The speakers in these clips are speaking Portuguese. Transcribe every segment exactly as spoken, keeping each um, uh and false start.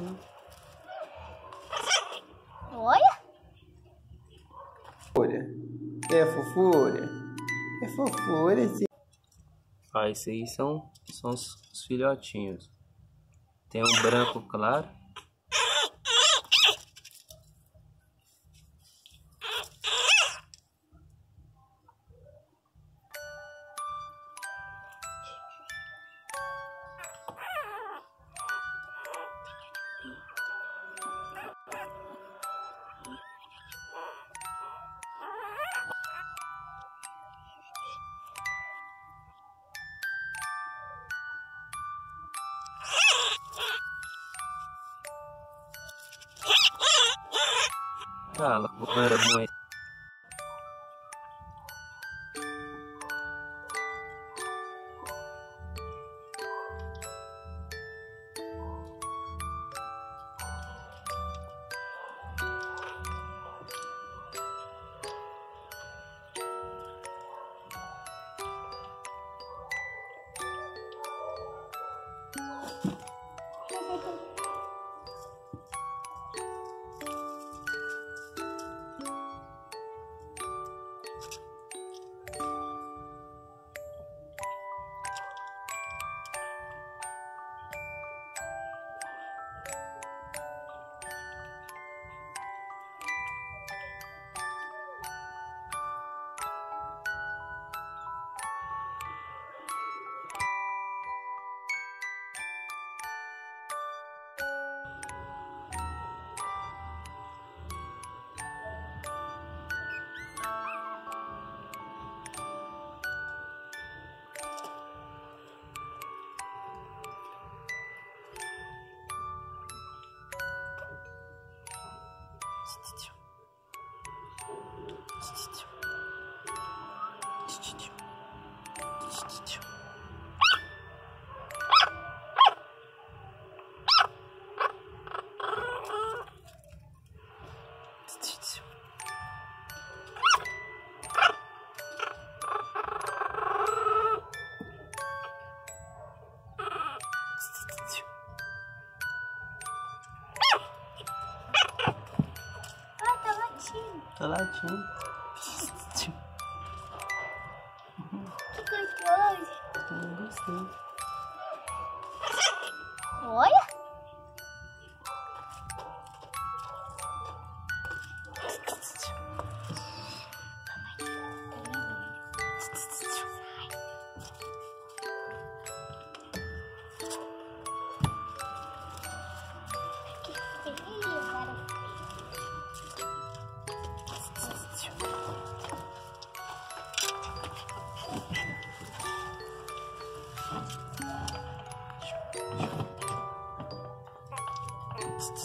Hum. Olha! Fofura. É fofura. É fofura esse. Ah, esses aí são, são os, os filhotinhos. Tem um branco claro. Cala, como era bom aí. Tá latindo. Que gostoso. Eu gostei. Olha.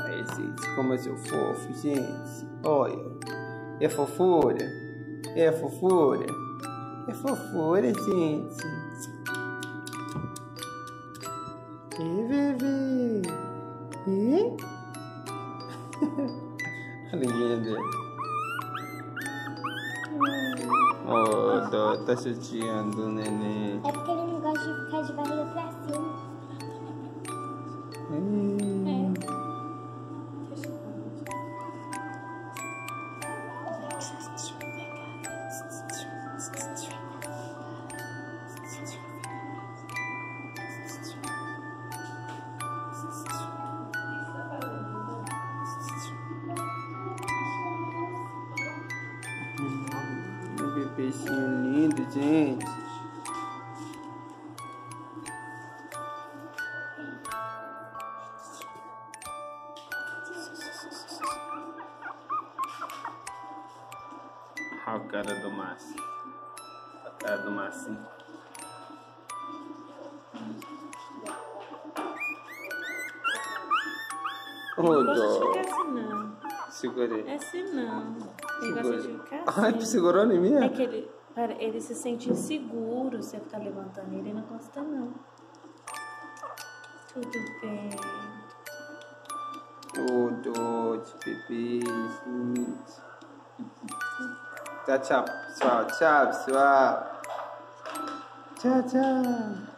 Olha, gente, como eu sou fofo, gente. Olha, é fofura, é fofura, é fofura, gente. sangue. Oh, Dó, tá chateando o neném. É porque ele não gosta de ficar de barriga pra cima. Hum. Peixinho lindo, gente. Olha o cara do Márcio. A cara do Márcio. Ô, Dó. Não gosto de ficar assim, não. Segurei. É assim, não. Ele gosta de ficar assim. Ai, segurou em mim? É que ele, para, ele se sente inseguro se você ficar levantando ele, não gosta não. Tudo bem. Tudo de bebê, gente. Tchau, tchau, pessoal. Tchau, pessoal. Tchau, tchau.